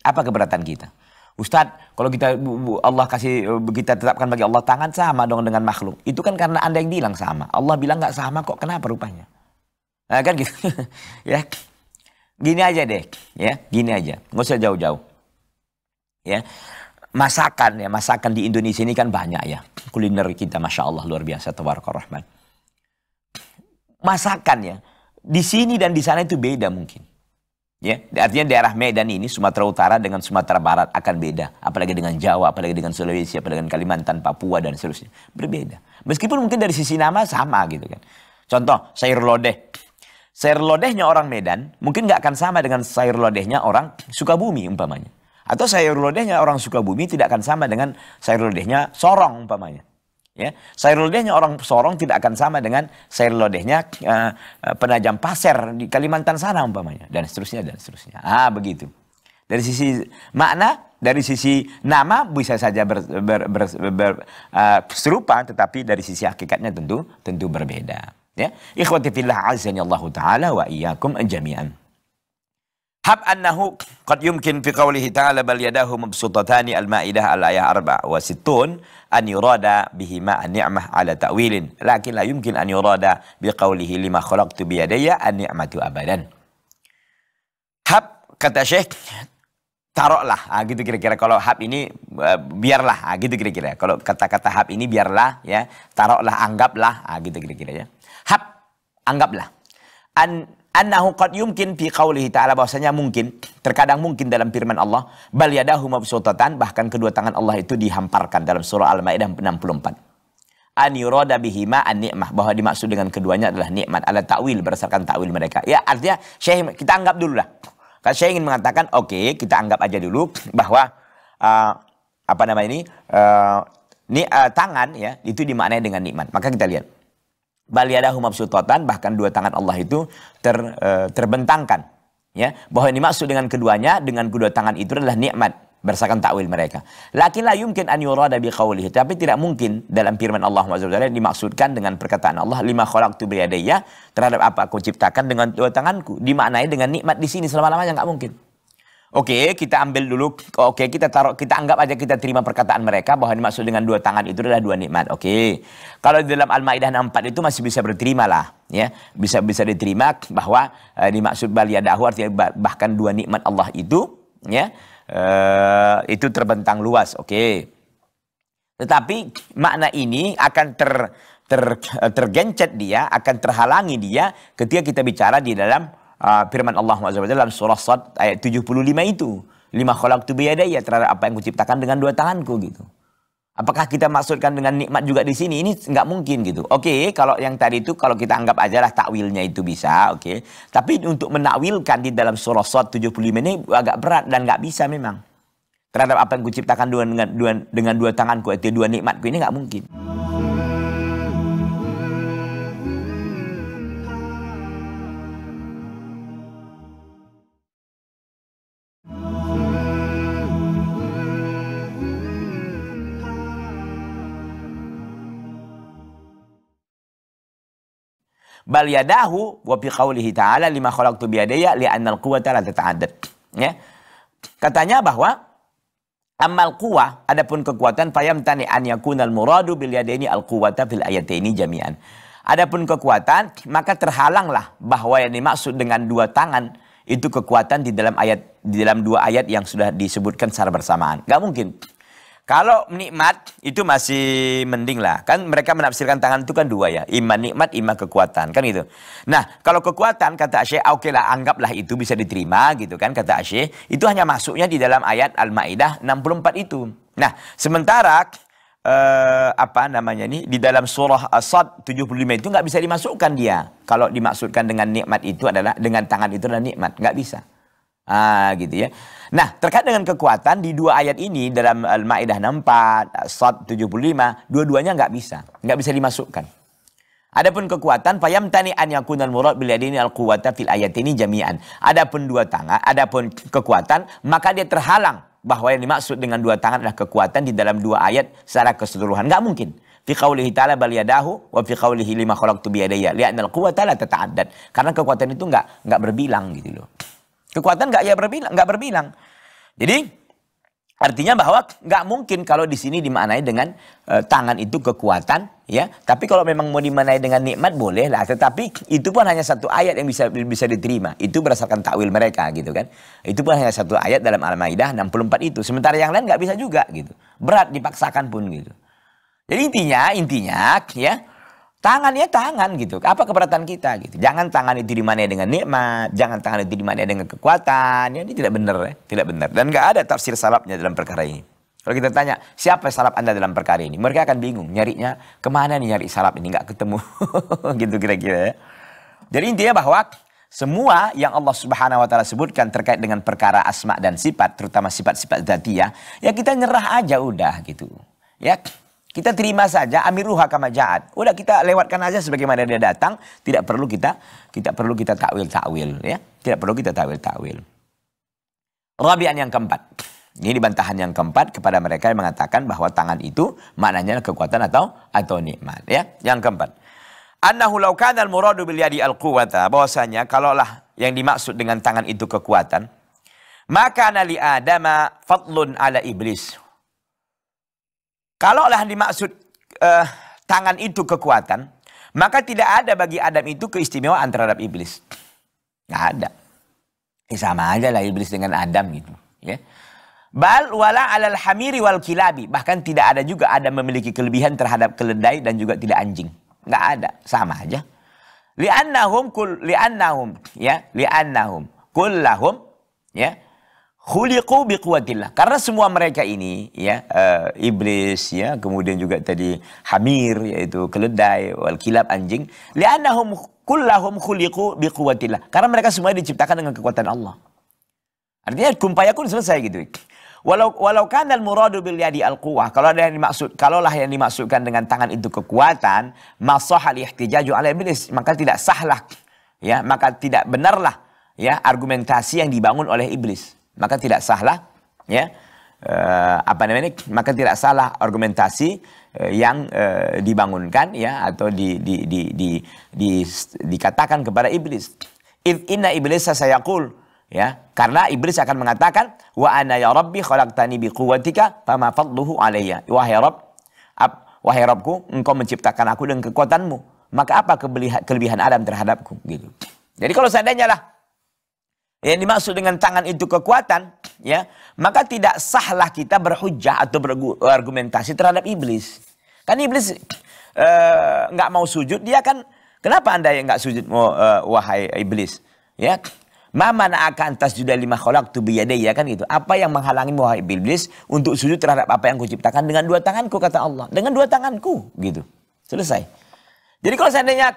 Apa keberatan kita? Ustadz, kalau kita Allah kasih, kita tetapkan bagi Allah tangan, sama dong dengan makhluk. Itu kan karena Anda yang bilang sama. Allah bilang nggak sama kok, kenapa rupanya? Nah, kan gitu. Ya. Gini aja deh, ya, gini aja. Nggak usah jauh-jauh. Ya. Masakan ya, masakan di Indonesia ini kan banyak ya. Kuliner kita Masya Allah luar biasa, tabarakar rahman. Masakan ya, di sini dan di sana itu beda mungkin. Ya, artinya daerah Medan ini, Sumatera Utara dengan Sumatera Barat akan beda. Apalagi dengan Jawa, apalagi dengan Sulawesi, apalagi dengan Kalimantan, Papua dan seterusnya. Berbeda. Meskipun mungkin dari sisi nama sama gitu kan. Contoh, sayur lodeh. Sayur lodehnya orang Medan mungkin nggak akan sama dengan sayur lodehnya orang Sukabumi umpamanya. Atau sayur lodehnya orang Sukabumi tidak akan sama dengan sayur lodehnya Sorong umpamanya. Ya, sayur lodehnya orang Sorong tidak akan sama dengan sayur lodehnya uh, Penajam Pasir di Kalimantan sana umpamanya, dan seterusnya dan seterusnya. Ah, begitu. Dari sisi makna Dari sisi nama bisa saja ber, ber, ber, ber, uh, serupa, tetapi dari sisi hakikatnya tentu tentu berbeda. Ya, ikhwati fillah azza Allahu taala wa iyyakum jami'an. Hab annahu qad yumkin fi qawlihi ta'ala bal yadahu mabsutatani al-Maidah al-ayah arba' wa sittun an yurada bihima an-ni'mah ala ta'wilin lakin la yumkin an yurada bi qawlihi lima khalaqtu bi yadayya an-ni'matu abadan. Hab kata Syekh, taruhlah, ah, gitu kira-kira. Kalau hab ini uh, biarlah, ah, gitu kira-kira. Kalau kata-kata hab ini biarlah, ya, taruhlah, anggaplah, ah, gitu kira-kira ya. Hab, anggaplah. An annahu qad yumkin fi qawlihi ta'ala, bahwasanya mungkin, terkadang mungkin dalam firman Allah, bal yadahu mabsutatan, bahkan kedua tangan Allah itu dihamparkan dalam surah Al-Maidah enam puluh empat. An yurada bihima an-ni'mah, bahwa dimaksud dengan keduanya adalah nikmat, ala ta'wil, berdasarkan ta'wil mereka. Ya, artinya Syekh, kita anggap dululah. Karena saya ingin mengatakan, oke, okay, kita anggap aja dulu bahwa uh, apa nama ini, uh, ni, uh, tangan ya itu dimaknai dengan nikmat. Maka kita lihat, bal yadahu mabsutatan, bahkan dua tangan Allah itu ter, uh, terbentangkan, ya, bahwa ini maksud dengan keduanya, dengan kedua tangan itu adalah nikmat, berdasarkan takwil mereka. Lakin la yumkin an yurada bi qawlihi, tapi tidak mungkin dalam firman Allah subhanahu wa taala dimaksudkan dengan perkataan Allah, lima khalaqtu bi yadayya, terhadap apa aku ciptakan dengan dua tanganku, dimaknai dengan nikmat di sini selama-lamanya, nggak mungkin. Oke, kita ambil dulu, oke, kita taruh, kita anggap aja, kita terima perkataan mereka bahwa dimaksud dengan dua tangan itu adalah dua nikmat. Oke. Kalau di dalam Al-Maidah enam puluh empat itu masih bisa berterima lah, ya. Bisa bisa diterima bahwa eh, dimaksud bal yadahu, artinya bahkan dua nikmat Allah itu, ya. Uh, itu terbentang luas, oke. Okay. Tetapi makna ini akan ter, ter, tergencet dia, akan terhalangi dia ketika kita bicara di dalam uh, firman Allah subhanahu wa taala dalam surah Shad ayat tujuh puluh lima itu. Lima khalaqtu biyadaya, terhadap apa yang kuciptakan dengan dua tanganku gitu. Apakah kita maksudkan dengan nikmat juga di sini? Ini nggak mungkin gitu. Oke, okay, kalau yang tadi itu kalau kita anggap aja lah takwilnya itu bisa, oke. Okay. Tapi untuk menakwilkan di dalam surah Shad tujuh puluh lima ini agak berat dan nggak bisa memang. Terhadap apa yang kuciptakan dengan, dengan, dengan dua tanganku, itu dua nikmatku, ini nggak mungkin. Bal yadahu wa fi qawlihi ta'ala lima khalaqtu bi yadayya li'anna al-quwwata la tata'addad, ya. Katanya bahwa amal quwwah, adapun kekuatan, fayamtani an yakunal muradu bil yadaini al-quwwata fil ayataini jami'an. Adapun kekuatan, maka terhalanglah bahwa yang dimaksud dengan dua tangan itu kekuatan di dalam ayat, di dalam dua ayat yang sudah disebutkan secara bersamaan. Gak mungkin. Kalau nikmat itu masih mending lah. Kan mereka menafsirkan tangan itu kan dua ya. Ima nikmat, ima kekuatan. Kan gitu. Nah, kalau kekuatan kata Asy'ariyah, oke lah, anggaplah itu bisa diterima gitu kan kata Asy'ariyah. Itu hanya masuknya di dalam ayat Al-Maidah enam puluh empat itu. Nah, sementara eh, apa namanya ini, di dalam surah Shad tujuh puluh lima itu nggak bisa dimasukkan dia. Kalau dimaksudkan dengan nikmat itu adalah, dengan tangan itu adalah nikmat. Nggak bisa. Ah, gitu ya. Nah, terkait dengan kekuatan di dua ayat ini dalam Al-Maidah enam puluh empat, Shad tujuh puluh lima, dua-duanya nggak bisa, nggak bisa dimasukkan. Adapun kekuatan, fayamtani an yakunal murad bil yadaini al-quwwata fil ayataini jami'an. Adapun dua tangan, adapun kekuatan, maka dia terhalang bahwa yang dimaksud dengan dua tangan adalah kekuatan di dalam dua ayat secara keseluruhan. Nggak mungkin. Fi qawlihi ta'ala bal yadahu wa fi qawlihi lima khalaqtu bi yadayya li'anna al-quwwata la tata'addad. Karena kekuatan itu nggak nggak berbilang gitu loh. Kekuatan nggak ya berbilang, nggak berbilang. Jadi artinya bahwa nggak mungkin kalau di sini dimaknai dengan e, tangan itu kekuatan, ya. Tapi kalau memang mau dimaknai dengan nikmat boleh lah. Tetapi itu pun hanya satu ayat yang bisa bisa diterima. Itu berdasarkan takwil mereka gitu kan. Itu pun hanya satu ayat dalam Al-Maidah enam puluh empat itu. Sementara yang lain nggak bisa juga gitu. Berat dipaksakan pun gitu. Jadi intinya intinya ya. Tangannya tangan gitu. Apa keberatan kita gitu. Jangan tangan itu dimaknai dengan nikmat. Jangan tangan itu dimaknai dengan kekuatan. Ya, ini tidak benar ya. Tidak benar. Dan gak ada tafsir salafnya dalam perkara ini. Kalau kita tanya siapa salaf anda dalam perkara ini. Mereka akan bingung. Nyarinya kemana nih nyari salaf ini. Gak ketemu. gitu kira-kira ya. Jadi intinya bahwa semua yang Allah subhanahu wa ta'ala sebutkan terkait dengan perkara asma dan sifat. Terutama sifat-sifat dzatiyah. Ya kita nyerah aja udah gitu. Ya. Kita terima saja amiruha kama ja'at. Udah kita lewatkan aja sebagaimana dia datang, tidak perlu kita tidak perlu kita takwil-takwil ya. Tidak perlu kita takwil-takwil. Rabi'an yang keempat. Ini bantahan yang keempat kepada mereka yang mengatakan bahwa tangan itu maknanya kekuatan atau atau nikmat, ya. Yang keempat, annahu law kana al-muradu bil yadi al-quwwata, bahwasanya kalaulah yang dimaksud dengan tangan itu kekuatan, maka li adama fadlun ala iblis. Kalaulah dimaksud eh, tangan itu kekuatan, maka tidak ada bagi Adam itu keistimewaan terhadap iblis. Nggak ada. Eh, sama aja lah iblis dengan Adam gitu, ya. Bal wala alal hamiri wal kilabi. Bahkan tidak ada juga Adam memiliki kelebihan terhadap keledai dan juga tidak anjing. Nggak ada. Sama aja. Li'annahum kul li'annahum. Ya. Li'annahum kullahum. Ya. Khuliqu biquwatillah. Karena semua mereka ini, ya, uh, iblis, ya, kemudian juga tadi hamir, yaitu keledai, wal kilab, anjing. Li'annahum kullahum khuliqu biquwatillah. Karena mereka semua diciptakan dengan kekuatan Allah. Artinya kumpayakun selesai gitu. Walau walau kana al-muradu bil yadi al-quwwah, kalau ada yang dimaksud, kalaulah yang dimaksudkan dengan tangan itu kekuatan, masah al-ihtijaju ala iblis, maka tidak sahlah, ya, maka tidak benarlah, ya, argumentasi yang dibangun oleh iblis. Maka tidak sahlah, ya, eh, apa namanya, maka tidak salah argumentasi eh, yang eh, dibangunkan, ya, atau di, di, di, di, di, di, dikatakan kepada iblis. Idh inna iblisa sayaqul, ya, karena iblis akan mengatakan wa ana ya rabbi khalaqtani biquwwatika fama fadluhu alayya. Wahai Rabb, wahai Rabbku, engkau menciptakan aku dengan kekuatanmu, maka apa kelebihan Adam terhadapku gitu. Jadi kalau seandainya lah yang dimaksud dengan tangan itu kekuatan, ya, maka tidak sahlah kita berhujjah atau berargumentasi terhadap iblis. Kan iblis nggak uh, mau sujud, dia kan, kenapa Anda yang nggak sujud uh, wahai iblis, ya? Mama akan atas juda lima kolak tu biyadaya, kan gitu. Apa yang menghalangi wahai iblis untuk sujud terhadap apa yang kuciptakan dengan dua tanganku, kata Allah. Dengan dua tanganku gitu. Selesai. Jadi kalau seandainya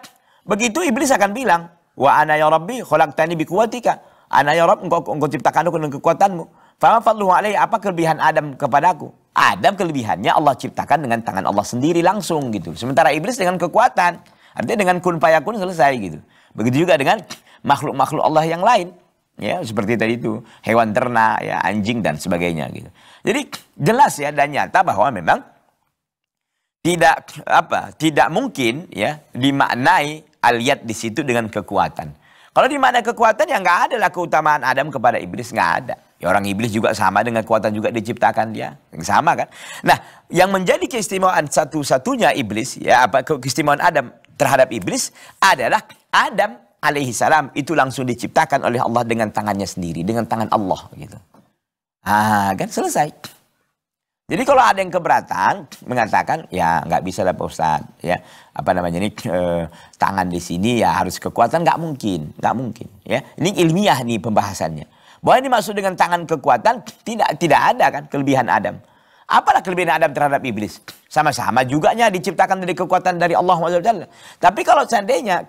begitu, iblis akan bilang, wa ana ya rabbi khalaqtani biquwatika. Ana ya rabb, engkau, engkau ciptakan aku dengan kekuatanmu. Fama fadluhu alaihi, apa kelebihan Adam kepadaku? Adam kelebihannya Allah ciptakan dengan tangan Allah sendiri langsung gitu. Sementara iblis dengan kekuatan, artinya dengan kun payakun selesai gitu. Begitu juga dengan makhluk-makhluk Allah yang lain, ya, seperti tadi itu hewan ternak, ya, anjing dan sebagainya gitu. Jadi jelas, ya, dan nyata bahwa memang tidak apa tidak mungkin, ya, dimaknai al-yad di situ dengan kekuatan. Kalau dimaknai kekuatan, ya nggak ada lah keutamaan Adam kepada iblis, nggak ada. Ya, orang iblis juga sama dengan kekuatan juga diciptakan dia, yang sama kan. Nah, yang menjadi keistimewaan satu-satunya iblis, ya, apa keistimewaan Adam terhadap iblis adalah Adam alaihi salam itu langsung diciptakan oleh Allah dengan tangannya sendiri, dengan tangan Allah gitu. Ah, kan selesai. Jadi kalau ada yang keberatan mengatakan, ya nggak bisa lah Pak Ustadz, ya, apa namanya ini, eh, tangan di sini ya harus kekuatan, nggak mungkin, nggak mungkin, ya. Ini ilmiah nih pembahasannya. Bahwa ini maksud dengan tangan kekuatan, tidak tidak ada kan kelebihan Adam. Apalah kelebihan Adam terhadap iblis? Sama-sama juganya diciptakan dari kekuatan dari Allah subhanahu wa taala. Tapi kalau seandainya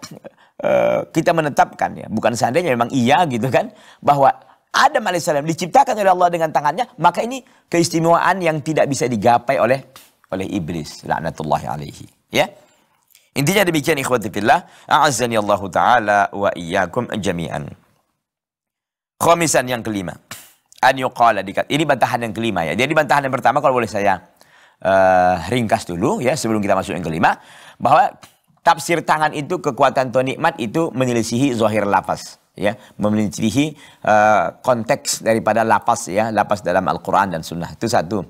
uh, kita menetapkan, ya, bukan seandainya, memang iya gitu kan, bahwa Adam alaihissalam diciptakan oleh Allah dengan tangannya, maka ini keistimewaan yang tidak bisa digapai oleh oleh iblis, laknatullahi alaihi, ya. Intinya demikian, ikhwati fillah, a'azzani Allah taala wa iyyakum jami'an. Khamisan, yang kelima. An yuqala, ini bantahan yang kelima, ya. Jadi bantahan yang pertama kalau boleh saya uh, ringkas dulu, ya, sebelum kita masuk yang kelima, bahwa tafsir tangan itu kekuatan atau nikmat itu menyelisihi zahir lafaz, ya, menyelisihi uh, konteks daripada lafaz, ya, lafaz dalam Al-Qur'an dan Sunnah. Itu satu.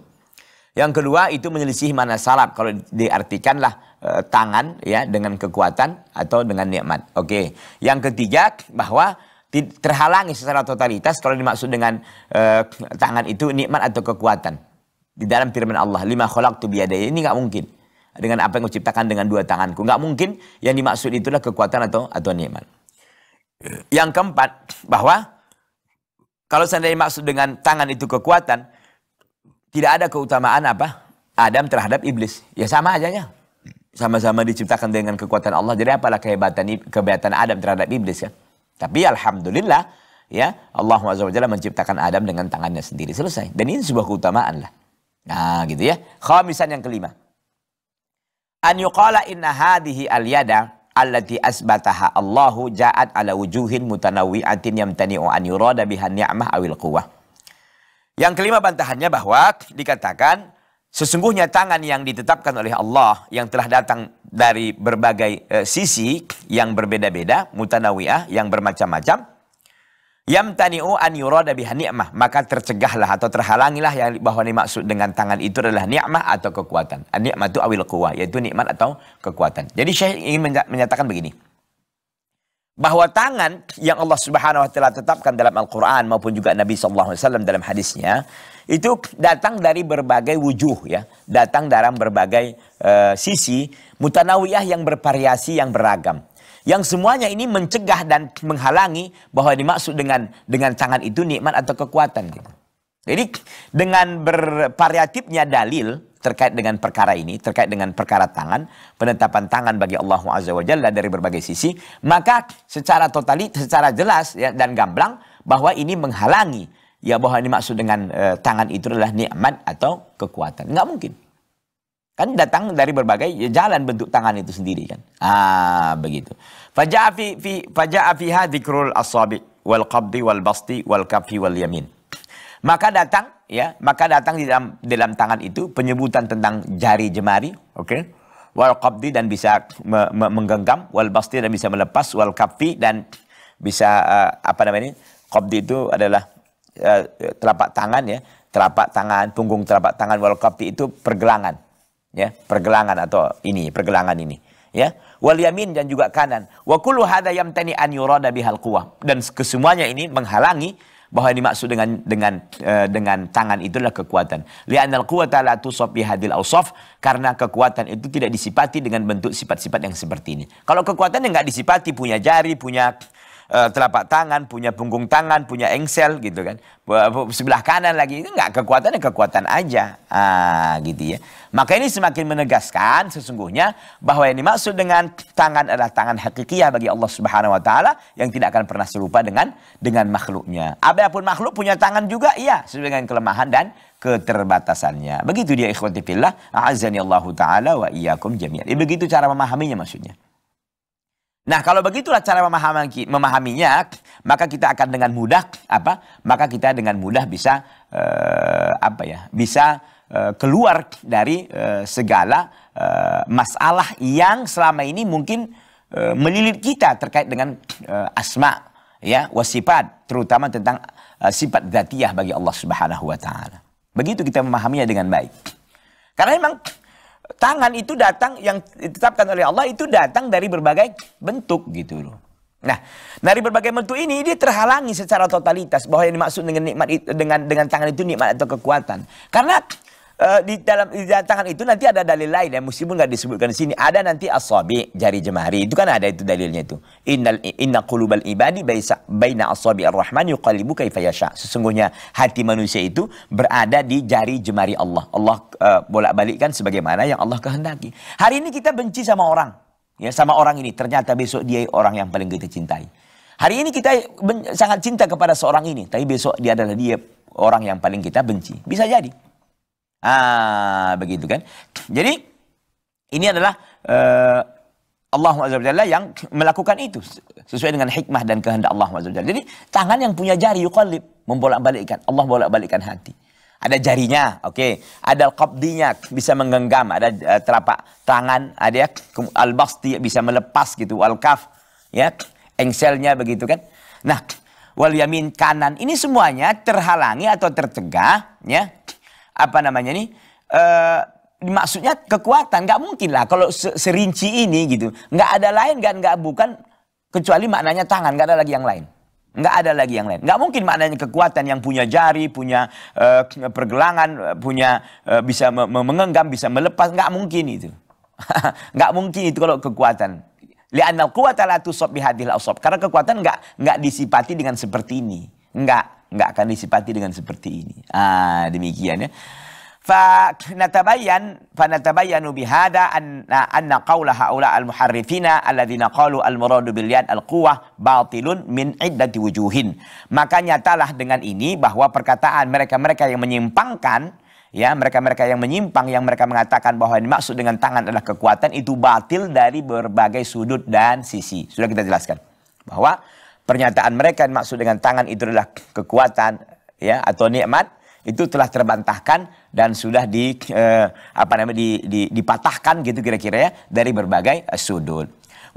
Yang kedua, itu menyelisihi mana salaf kalau diartikanlah uh, tangan, ya, dengan kekuatan atau dengan nikmat. Oke. Yang ketiga, bahwa terhalangi secara totalitas kalau dimaksud dengan uh, tangan itu nikmat atau kekuatan di dalam firman Allah, lima khalaqtu biyadaya, ini nggak mungkin dengan apa yang kuciptakan dengan dua tanganku, nggak mungkin yang dimaksud itulah kekuatan atau atau nikmat. Yang keempat, bahwa kalau seandainya dimaksud dengan tangan itu kekuatan, tidak ada keutamaan apa Adam terhadap iblis, ya, sama aja, ya, sama-sama diciptakan dengan kekuatan Allah. Jadi apalah kehebatan kehebatan Adam terhadap iblis, ya. Tapi alhamdulillah, ya, Allah subhanahu wa taala menciptakan Adam dengan tangannya sendiri. Selesai. Dan ini sebuah keutamaan lah. Nah, gitu, ya. Khamisan, yang kelima. An yuqala inna hadhihi al-yada allati asbataha Allahu ja'at ala wujuhin mutanawwi'atin yamtani'u an yurada biha ni'mah awil quwwah. Yang kelima bantahannya bahwa dikatakan sesungguhnya tangan yang ditetapkan oleh Allah yang telah datang dari berbagai e, sisi yang berbeda-beda, mutanawiyah, yang bermacam-macam, yamtani'u an yurada biha ni'mah, maka tercegahlah atau terhalangilah yang bahwa dimaksud dengan tangan itu adalah ni'mah atau kekuatan. An-ni'matu awil quwwah, yaitu nikmat atau kekuatan. Jadi Syekh ingin menyatakan begini, bahwa tangan yang Allah Subhanahu wa taala tetapkan dalam Al-Qur'an maupun juga Nabi Sallallahu Alaihi Wasallam dalam hadisnya itu datang dari berbagai wujuh, ya, datang dalam berbagai uh, sisi mutanawiyah yang bervariasi, yang beragam, yang semuanya ini mencegah dan menghalangi bahwa dimaksud dengan dengan tangan itu nikmat atau kekuatan gitu. Jadi dengan bervariatifnya dalil terkait dengan perkara ini, terkait dengan perkara tangan, penetapan tangan bagi Allah Azza wa Jalla dari berbagai sisi, maka secara totali, secara jelas ya, dan gamblang bahwa ini menghalangi, ya, bahwa ini maksud dengan e, tangan itu adalah nikmat atau kekuatan. Nggak mungkin. Kan datang dari berbagai jalan bentuk tangan itu sendiri kan. Ah, begitu. Faja'a fi fi faja'a fiha dzikrul asabi wal qabdi wal basti wal kafi wal yamin. Maka datang, ya, maka datang di dalam, dalam tangan itu penyebutan tentang jari jemari, oke, okay? Wal qabdi, dan bisa me, me, menggenggam, wal basti, dan bisa melepas, wal kafi, dan bisa uh, apa namanya ini, qabdi itu adalah uh, telapak tangan, ya, telapak tangan, punggung telapak tangan, wal kafi itu pergelangan, ya, pergelangan atau ini, pergelangan ini, ya, wal yamin, dan juga kanan. Wa kullu hadza yamtani an yurada bihal quwwah, dan kesemuanya ini menghalangi bahwa ini maksud dengan dengan uh, dengan tangan itulah kekuatan. Li'anal quwwata la tusaf bi hadil awsaf, karena kekuatan itu tidak disifati dengan bentuk sifat-sifat yang seperti ini. Kalau kekuatan yang nggak disifati, punya jari, punya uh, telapak tangan, punya punggung tangan, punya engsel gitu kan, sebelah kanan lagi, itu nggak kekuatan, ya kekuatan aja, ah, gitu ya. Maka ini semakin menegaskan sesungguhnya bahwa yang dimaksud dengan tangan adalah tangan hakikiyah bagi Allah Subhanahu wa taala yang tidak akan pernah serupa dengan dengan makhluknya. Apapun makhluk punya tangan juga, iya, sesuai dengan kelemahan dan keterbatasannya. Begitu dia, ikhwati fillah, a'azzani Allahu taala wa iyyakum jami'an. Begitu cara memahaminya maksudnya. Nah, kalau begitulah cara memahami, memahaminya, maka kita akan dengan mudah apa? Maka kita dengan mudah bisa uh, apa ya? Bisa uh, keluar dari uh, segala uh, masalah yang selama ini mungkin uh, melilit kita terkait dengan uh, asma, ya, wasifat, terutama tentang uh, sifat dzatiyah bagi Allah Subhanahu wa taala. Begitu kita memahaminya dengan baik. Karena memang tangan itu datang, yang ditetapkan oleh Allah itu datang dari berbagai bentuk gitu loh. Nah, dari berbagai bentuk ini dia terhalangi secara totalitas bahwa yang dimaksud dengan nikmat itu, dengan dengan tangan itu nikmat atau kekuatan. Karena uh, di dalam di tangan itu nanti ada dalil lain yang meskipun nggak disebutkan di sini, ada nanti asabi, jari jemari, itu kan ada itu dalilnya itu. Innal inna qulubal ibadi baina asabi ar-rahman yuqallibu kaifa yasha. Sesungguhnya hati manusia itu berada di jari jemari Allah. Allah Uh, bolak-balikkan sebagaimana yang Allah kehendaki. Hari ini kita benci sama orang, ya, sama orang ini, ternyata besok dia orang yang paling kita cintai. Hari ini kita sangat cinta kepada seorang ini, tapi besok dia adalah dia orang yang paling kita benci. Bisa jadi. Ah, begitu kan. Jadi ini adalah uh, Allah Azza wa Jalla yang melakukan itu sesuai dengan hikmah dan kehendak Allah Azza wa Jalla. Jadi tangan yang punya jari yuqallib, membolak-balikkan, Allah bolak-balikkan hati. Ada jarinya, oke, okay. Ada qabdinya, bisa menggenggam, ada uh, telapak tangan, ada al-basti, bisa melepas gitu, al-kaf, ya, engselnya begitu kan. Nah, wal yamin, kanan, ini semuanya terhalangi atau tercegah, ya, apa namanya nih, uh, maksudnya kekuatan, nggak mungkin lah kalau serinci ini gitu, nggak ada lain, nggak nggak bukan kecuali maknanya tangan, nggak ada lagi yang lain. Nggak ada lagi yang lain. Nggak mungkin maknanya kekuatan yang punya jari, punya uh, pergelangan, punya uh, bisa me mengenggam, bisa melepas. Nggak mungkin itu. Nggak mungkin itu kalau kekuatan. Li'anal quwwata la tusab bihadhil awsab. Karena kekuatan nggak nggak disifati dengan seperti ini. Nggak nggak akan disifati dengan seperti ini. Ah, demikian ya. Fa natabayyan fa natabayyanu bihada anna anna qaula haula al-muharrifina alladziina qalu al-muradu bil yad al-quwwah batilun min iddati wujuhin. Maka nyatalah dengan ini bahwa perkataan mereka-mereka yang menyimpangkan, ya, mereka-mereka yang menyimpang, yang mereka mengatakan bahwa yang dimaksud dengan tangan adalah kekuatan, itu batil dari berbagai sudut dan sisi. Sudah kita jelaskan bahwa pernyataan mereka yang dimaksud dengan tangan itu adalah kekuatan, ya, atau nikmat, itu telah terbantahkan dan sudah di eh, apa namanya di, di, dipatahkan gitu kira-kira ya dari berbagai sudut.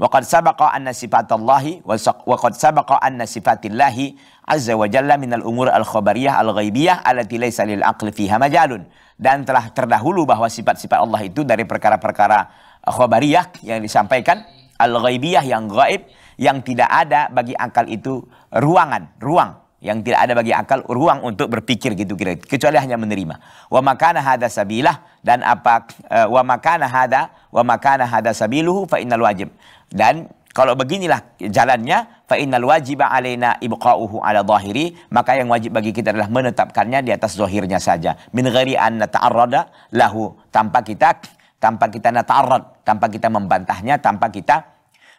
Wa qad sabaqa anna sifatallahi wa qad sabaqa anna sifatillahi azza wa jalla minal umur al-khabariyah al-ghaibiyah allati laysa lil aqli fiha majalun. Dan telah terdahulu bahwa sifat-sifat Allah itu dari perkara-perkara khabariyah yang disampaikan, al-ghaibiyah yang gaib, yang tidak ada bagi akal itu ruangan, ruang. Yang tidak ada bagi akal ruang untuk berpikir gitu kira, kecuali hanya menerima. Wa makana hada sabilah, dan apa uh, wa makana hada wa makana hada sabiluhu fa innal wajib. Dan kalau beginilah jalannya, fa innal wajiba alaina ibqa'uhu ala zahiri, maka yang wajib bagi kita adalah menetapkannya di atas zahirnya saja. Min ghairi an nata'arrada lahu, tanpa kita tanpa kita nata'arrad, tanpa kita membantahnya, tanpa kita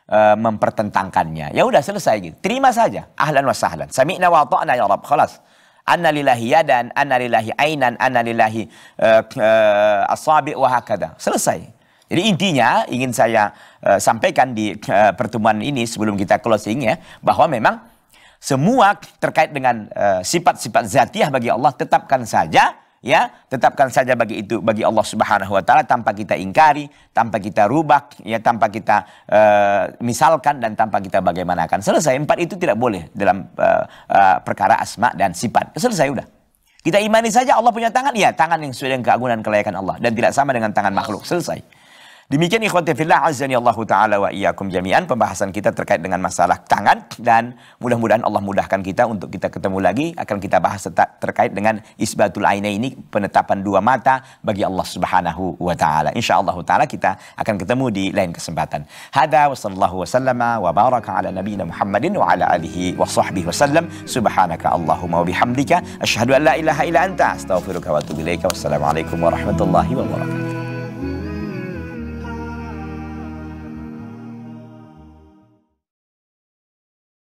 Uh, mempertentangkannya. Ya udah selesai gitu. Terima saja. Ahlan wa sahlan. Sami'na wa ta'na ya Rabb. Khalas. Anna lillahi yadan, anna lillahi ainan, anna lillahi uh, uh, asabi' wa hakada. Selesai. Jadi intinya ingin saya uh, sampaikan di uh, pertemuan ini sebelum kita closing ya, bahwa memang semua terkait dengan sifat-sifat uh, zatiah bagi Allah tetapkan saja. Ya, tetapkan saja bagi itu bagi Allah Subhanahu wa taala tanpa kita ingkari, tanpa kita rubah, ya tanpa kita uh, misalkan dan tanpa kita bagaimanakan. Selesai, empat itu tidak boleh dalam uh, uh, perkara asma dan sifat. Selesai udah. Kita imani saja Allah punya tangan, ya tangan yang sesuai dengan keagungan kelayakan Allah dan tidak sama dengan tangan makhluk. Selesai. Demikian ikhwati fillah azza Allahu taala wa iyyakum jami'an, pembahasan kita terkait dengan masalah tangan, dan mudah-mudahan Allah mudahkan kita untuk kita ketemu lagi. Akan kita bahas terkait dengan isbatul aina ini, penetapan dua mata bagi Allah Subhanahu wa taala. Insyaallah taala kita akan ketemu di lain kesempatan. Hada wa sallallahu wasallama wa baraka ala nabiyina Muhammadin wa ala alihi wa sahbihi wasallam. Subhanaka Allahumma wa bihamdika asyhadu an la ilaha illa anta astaghfiruka wa atubu ilaika. Wassalamualaikum warahmatullahi wabarakatuh.